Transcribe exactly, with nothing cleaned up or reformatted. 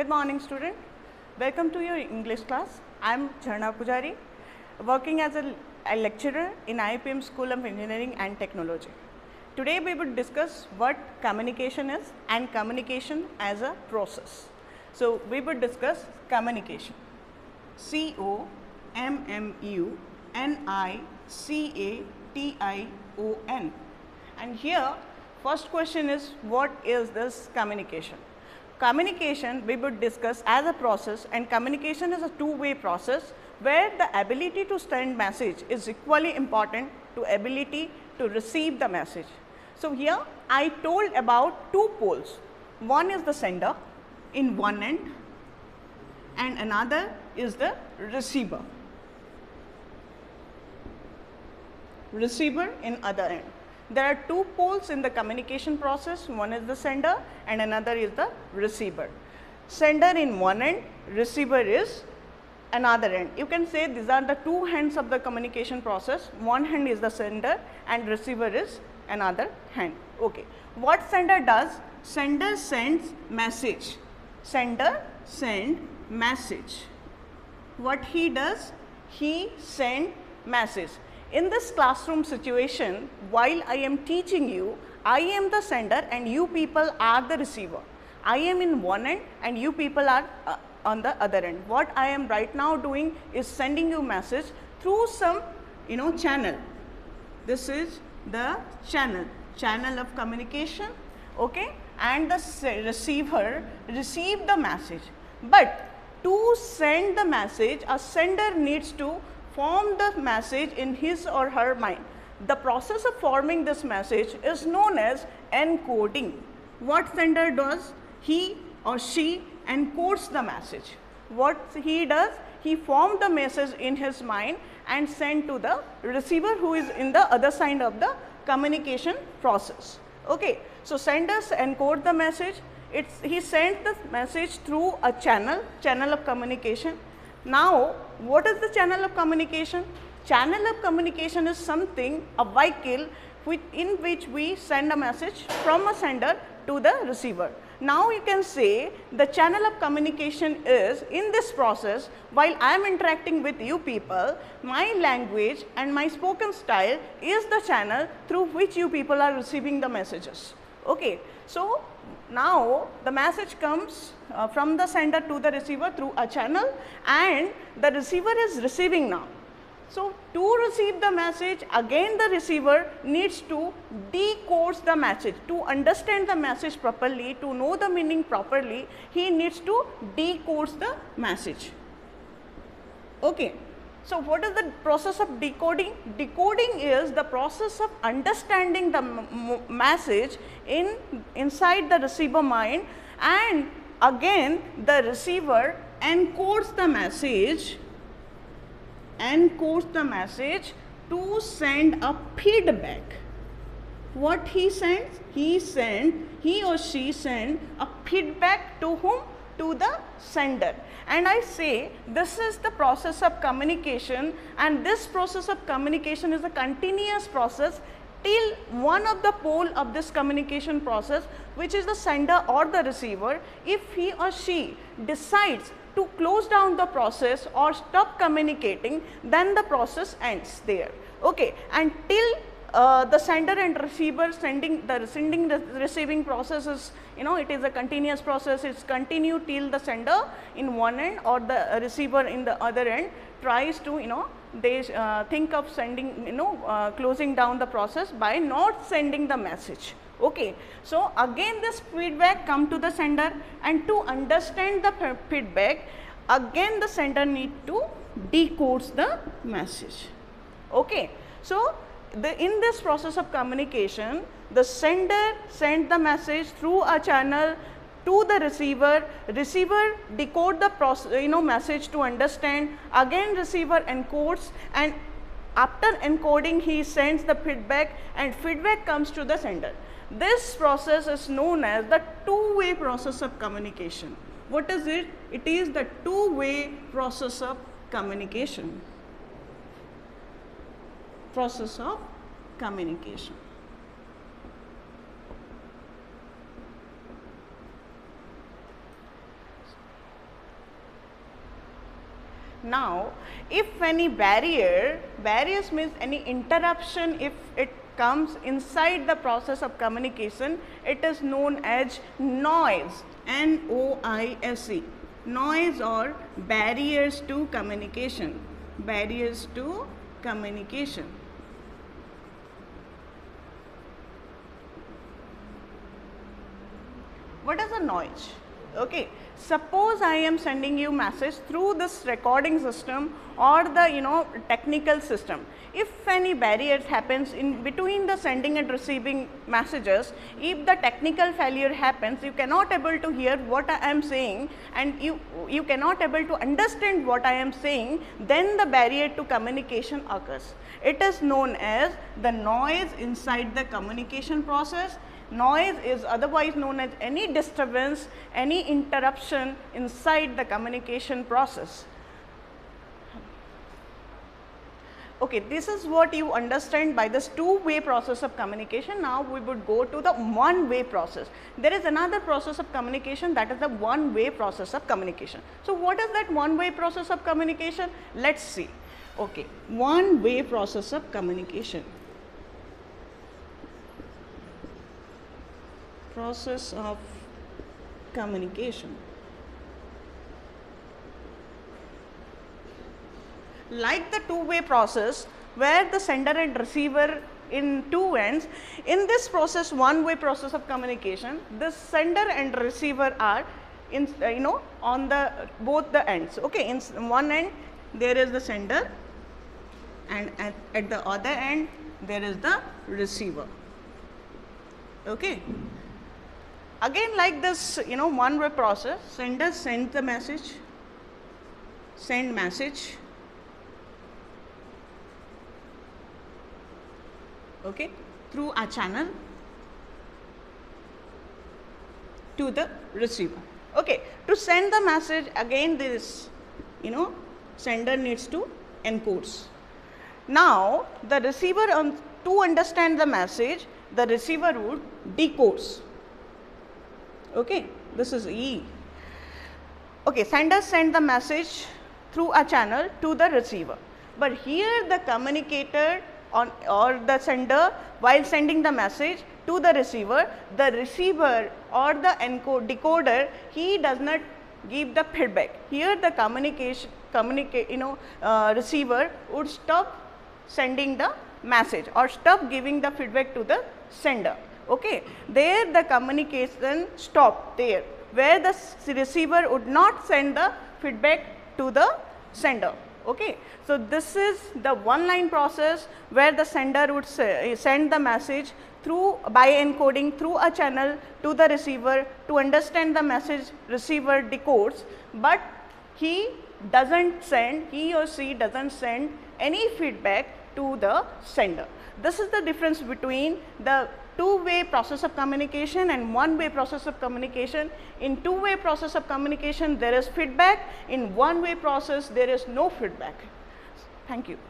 Good morning, student. Welcome to your English class. I am Charna Kujari, working as a, a lecturer in I P M School of Engineering and Technology. Today we will discuss what communication is and communication as a process. So we will discuss communication. C O M M U N I C A T I O N. And here first question is, what is this communication? Communication we would discuss as a process, and communication is a two-way process where the ability to send message is equally important to ability to receive the message. So here I told about two poles. One is the sender in one end and another is the receiver. Receiver in other end. There are two poles in the communication process, one is the sender and another is the receiver. Sender in one end, receiver is another end. You can say these are the two hands of the communication process. One hand is the sender and receiver is another hand. Okay. What sender does? Sender sends message. Sender send message. What he does? He send message. In this classroom situation, while I am teaching you, I am the sender and you people are the receiver. I am in one end and you people are uh, on the other end. What I am right now doing is sending you message through some, you know, channel. This is the channel, channel of communication, okay? And the receiver receive the message. But to send the message, a sender needs to form the message in his or her mind. The process of forming this message is known as encoding. What sender does? He or she encodes the message. What he does? He forms the message in his mind and send to the receiver who is in the other side of the communication process. Okay. So, senders encode the message. It's, he sends the message through a channel, channel of communication. Now, what is the channel of communication? Channel of communication is something, a vehicle which, in which we send a message from a sender to the receiver. Now, you can say the channel of communication is, in this process, while I am interacting with you people, my language and my spoken style is the channel through which you people are receiving the messages. Okay. So, now the message comes uh, from the sender to the receiver through a channel, and the receiver is receiving now. So, to receive the message, again the receiver needs to decode the message. To understand the message properly, to know the meaning properly, he needs to decode the message. Okay. So, what is the process of decoding? Decoding is the process of understanding the message in inside the receiver mind, and again the receiver encodes the message, encodes the message to send a feedback. What he sends? He send, he or she send a feedback to whom? To the sender. And I say this is the process of communication, and this process of communication is a continuous process till one of the pole of this communication process, which is the sender or the receiver, if he or she decides to close down the process or stop communicating, then the process ends there. Okay. And till Uh, the sender and receiver sending the sending the receiving process is, you know, it is a continuous process. It's continue till the sender in one end or the receiver in the other end tries to, you know, they uh, think of sending, you know, uh, closing down the process by not sending the message. Okay. So, again this feedback come to the sender, and to understand the feedback, again the sender need to decode the message. Okay. So, The, in this process of communication, the sender sends the message through a channel to the receiver, receiver decode the process, you know, message to understand, again receiver encodes, and after encoding he sends the feedback, and feedback comes to the sender. This process is known as the two-way process of communication. What is it? It is the two-way process of communication. Process of communication. Now, if any barrier, barriers means any interruption, if it comes inside the process of communication, it is known as noise, N O I S E, noise or barriers to communication, barriers to communication. What is a noise? Okay. Suppose I am sending you message through this recording system or the you know technical system. If any barriers happens in between the sending and receiving messages, if the technical failure happens, you cannot able to hear what I am saying and you, you cannot able to understand what I am saying, then the barrier to communication occurs. It is known as the noise inside the communication process. Noise is otherwise known as any disturbance, any interruption inside the communication process. Okay, this is what you understand by this two-way process of communication. Now, we would go to the one-way process. There is another process of communication, that is the one-way process of communication. So, what is that one-way process of communication? Let's see. Okay, one-way process of communication. Process of communication. Like the two-way process where the sender and receiver in two ends, in this process, one-way process of communication, the sender and receiver are in uh, you know on the both the ends. Okay, in one end there is the sender, and at, at the other end there is the receiver. Okay. Again, like this, you know, one way process, sender sends the message, send message, okay, through a channel to the receiver. Okay. To send the message, again this, you know, sender needs to encodes. Now, the receiver, on, to understand the message, the receiver would decodes. Okay, this is E. Okay, sender send the message through a channel to the receiver, but here the communicator on or the sender, while sending the message to the receiver, the receiver or the encode decoder, he does not give the feedback. Here the communication communicate you know uh, receiver would stop sending the message or stop giving the feedback to the sender. Okay, there the communication stop there, where the receiver would not send the feedback to the sender. Okay, so this is the one line process where the sender would say, send the message through by encoding through a channel to the receiver. To understand the message, receiver decodes, but he doesn't send, he or she doesn't send any feedback to the sender. This is the difference between the two-way process of communication and one-way process of communication. In two-way process of communication, there is feedback. In one-way process, there is no feedback. Thank you.